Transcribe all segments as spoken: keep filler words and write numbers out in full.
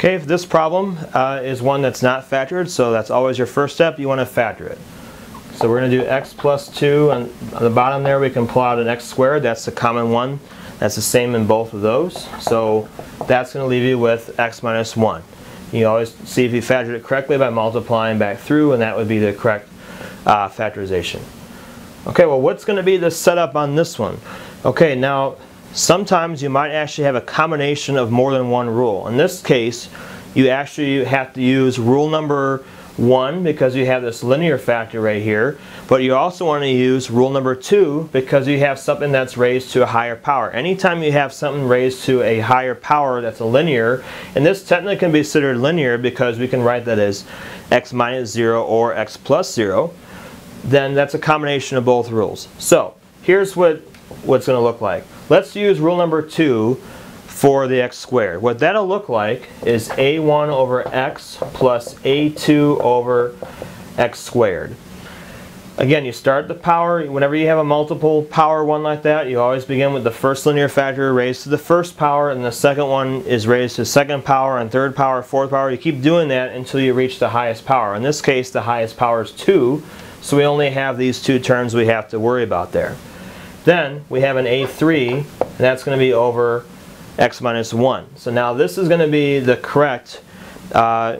Okay, if this problem uh, is one that's not factored, so that's always your first step, you want to factor it. So we're going to do x plus two, and on the bottom there we can pull out an x squared, that's the common one, that's the same in both of those, so that's going to leave you with x minus one. You always see if you factored it correctly by multiplying back through, and that would be the correct uh, factorization. Okay, well what's going to be the setup on this one? Okay, now sometimes you might actually have a combination of more than one rule. In this case, you actually have to use rule number one because you have this linear factor right here, but you also want to use rule number two because you have something that's raised to a higher power. Anytime you have something raised to a higher power that's a linear, and this technically can be considered linear because we can write that as x minus zero or x plus zero, then that's a combination of both rules. So here's what what's going to look like. Let's use rule number two for the x squared. What that'll look like is a one over x plus a two over x squared. Again, you start the power. Whenever you have a multiple power one like that, you always begin with the first linear factor raised to the first power, and the second one is raised to the second power, and third power, fourth power. You keep doing that until you reach the highest power. In this case, the highest power is two, so we only have these two terms we have to worry about there. Then we have an a three, and that's going to be over x minus one. So now this is going to be the correct uh,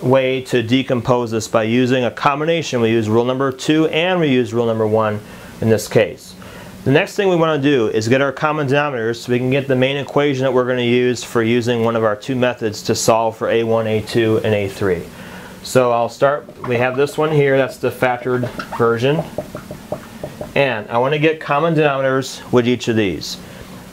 way to decompose this by using a combination. We use rule number two and we use rule number one in this case. The next thing we want to do is get our common denominators so we can get the main equation that we're going to use for using one of our two methods to solve for a one, a two, and a three. So I'll start, we have this one here, that's the factored version. And I want to get common denominators with each of these.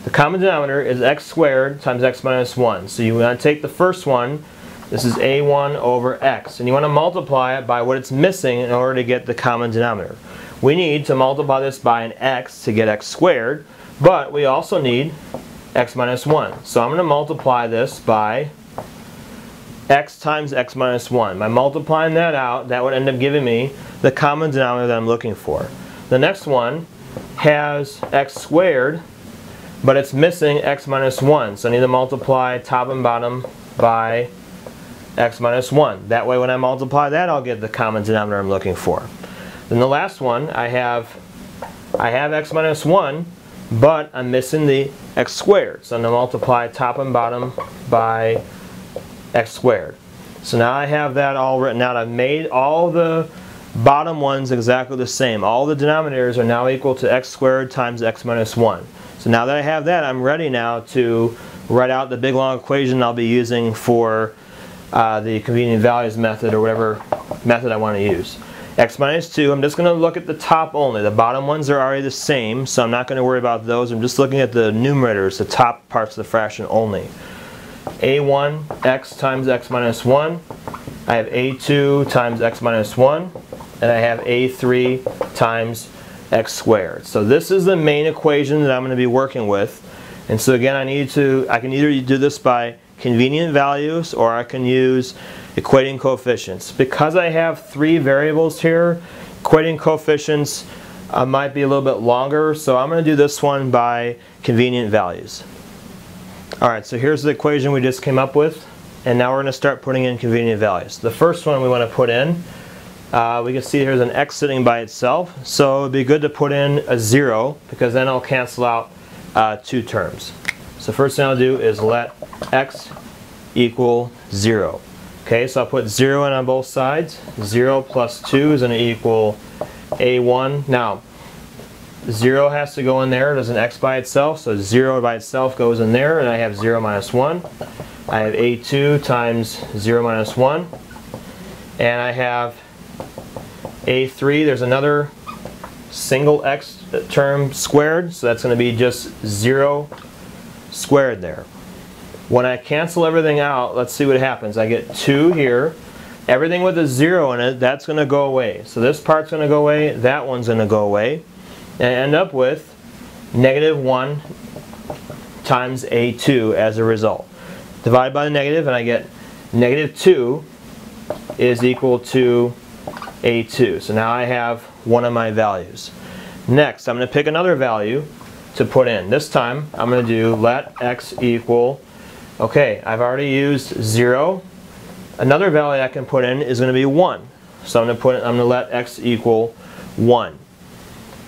The common denominator is x squared times x minus one. So you want to take the first one, this is a one over x, and you want to multiply it by what it's missing in order to get the common denominator. We need to multiply this by an x to get x squared, but we also need x minus one. So I'm going to multiply this by x times x minus one. By multiplying that out, that would end up giving me the common denominator that I'm looking for. The next one has x squared, but it's missing x minus one. So I need to multiply top and bottom by x minus one. That way when I multiply that, I'll get the common denominator I'm looking for. Then the last one, I have, I have x minus one, but I'm missing the x squared. So I'm going to multiply top and bottom by x squared. So now I have that all written out. I've made all the bottom one's exactly the same. All the denominators are now equal to x squared times x minus one. So now that I have that, I'm ready now to write out the big long equation I'll be using for uh, the convenient values method or whatever method I want to use. X minus two, I'm just going to look at the top only. The bottom ones are already the same, so I'm not going to worry about those. I'm just looking at the numerators, the top parts of the fraction only. a one x times x minus one. I have a two times x minus one, and I have a three times x squared. So this is the main equation that I'm going to be working with. And so again, I need to, I can either do this by convenient values or I can use equating coefficients. Because I have three variables here, equating coefficients uh, might be a little bit longer, so I'm going to do this one by convenient values. Alright, so here's the equation we just came up with. And now we're going to start putting in convenient values. The first one we want to put in, uh, we can see here's an x sitting by itself, so it would be good to put in a zero because then I'll cancel out uh, two terms. So first thing I'll do is let x equal zero. Okay, so I'll put zero in on both sides. zero plus two is going to equal a one. Now, zero has to go in there, there's an x by itself, so zero by itself goes in there, and I have zero minus one. I have a two times zero minus one, and I have a three, there's another single x term squared, so that's going to be just zero squared there. When I cancel everything out, let's see what happens. I get two here, everything with a zero in it, that's going to go away. So this part's going to go away, that one's going to go away, and I end up with negative one times a two as a result. Divide by the negative, and I get negative two is equal to a two. So now I have one of my values. Next, I'm going to pick another value to put in. This time, I'm going to do let x equal Okay, I've already used zero. Another value I can put in is going to be one. So I'm going to put, I'm going to let x equal one.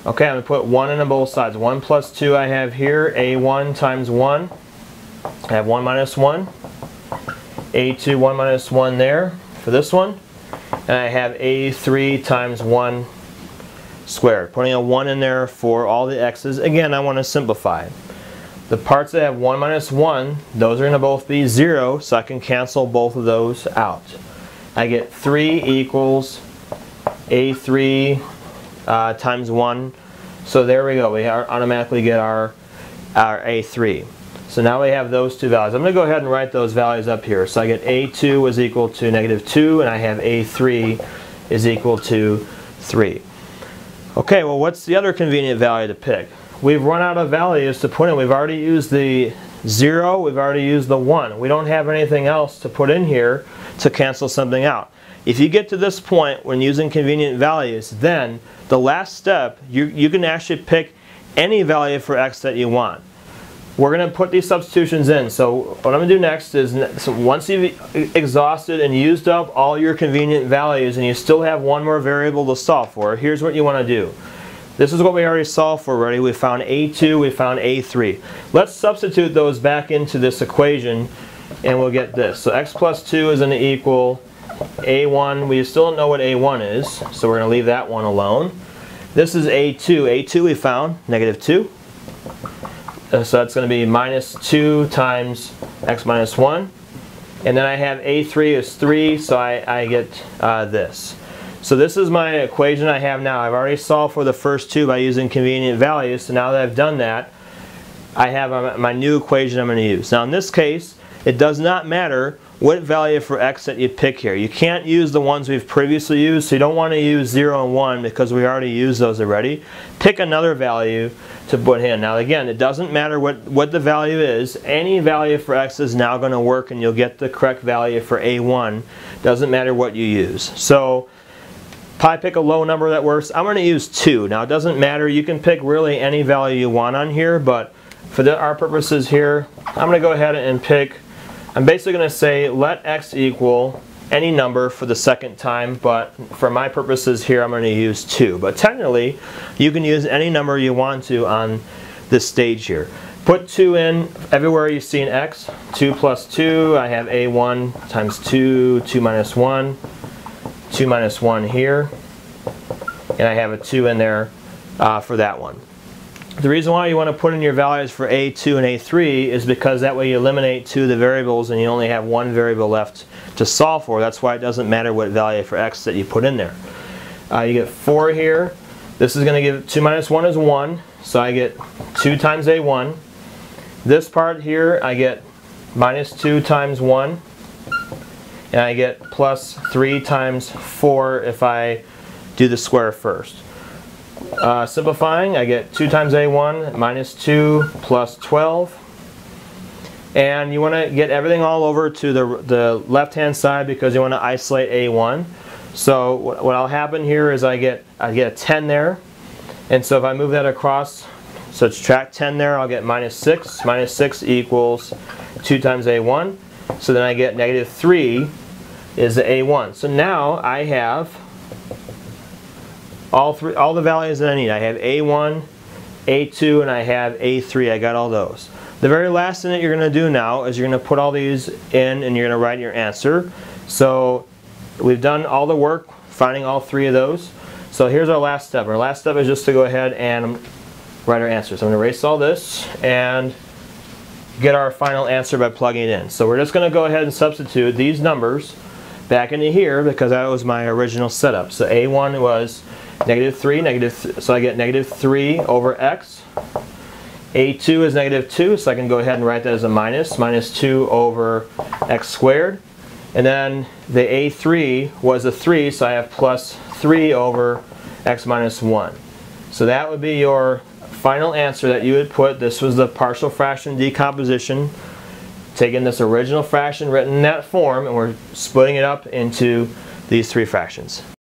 Okay, I'm going to put one into both sides. one plus two I have here, a one times one. I have one minus one. a two, one minus one there for this one. And I have a three times one squared. Putting a one in there for all the x's. Again, I want to simplify. The parts that have one minus one, those are going to both be zero, so I can cancel both of those out. I get three equals a three uh, times one. So there we go. We automatically get our, our a three. So now we have those two values. I'm going to go ahead and write those values up here. So I get a two was equal to negative two, and I have a three is equal to three. Okay, well, what's the other convenient value to pick? We've run out of values to put in. We've already used the zero, we've already used the one. We don't have anything else to put in here to cancel something out. If you get to this point when using convenient values, then the last step, you, you can actually pick any value for x that you want. We're going to put these substitutions in. So what I'm going to do next is, so once you've exhausted and used up all your convenient values and you still have one more variable to solve for, here's what you want to do. This is what we already solved for already. We found a two, we found a three. Let's substitute those back into this equation and we'll get this. So x plus two is going to equal a one. We still don't know what a one is, so we're going to leave that one alone. This is a two. a two we found, negative two. So that's going to be minus two times x minus one. And then I have a three is three, so I, I get uh, this. So this is my equation I have now. I've already solved for the first two by using convenient values. So now that I've done that, I have my new equation I'm going to use. Now in this case, it does not matter what value for x that you pick here. You can't use the ones we've previously used, so you don't want to use zero and one because we already used those already. Pick another value to put in. Now again, it doesn't matter what, what the value is. Any value for x is now going to work and you'll get the correct value for a one. Doesn't matter what you use. So I pick a low number that works. I'm going to use two. Now it doesn't matter. You can pick really any value you want on here, but for the, our purposes here, I'm going to go ahead and pick, I'm basically going to say let x equal any number for the second time, but for my purposes here I'm going to use two. But technically you can use any number you want to on this stage here. Put two in everywhere you see an x. two plus two, I have a one times two, two minus one, two minus one here, and I have a two in there uh, for that one. The reason why you want to put in your values for a two and a three is because that way you eliminate two of the variables and you only have one variable left to solve for. That's why it doesn't matter what value for x that you put in there. Uh, you get four here. This is going to give two minus one is one, so I get two times a one. This part here I get minus two times one, and I get plus three times four if I do the square first. Uh, simplifying, I get two times a one minus two plus twelve, and you want to get everything all over to the, the left hand side because you want to isolate a one. So what will happen here is I get I get a ten there, and so if I move that across, so it's subtract ten there, I'll get minus six. Minus six equals two times a one, so then I get negative three is the a one. So now I have All, three, all the values that I need. I have a one, a two, and I have a three. I got all those. The very last thing that you're going to do now is you're going to put all these in and you're going to write your answer. So we've done all the work finding all three of those. So here's our last step. Our last step is just to go ahead and write our answers. I'm going to erase all this and get our final answer by plugging it in. So we're just going to go ahead and substitute these numbers back into here because that was my original setup. So a one was negative three, negative th so I get negative three over x. a two is negative two, so I can go ahead and write that as a minus, minus two over x squared. And then the a three was a three, so I have plus three over x minus one. So that would be your final answer that you would put. This was the partial fraction decomposition, taking this original fraction written in that form, and we're splitting it up into these three fractions.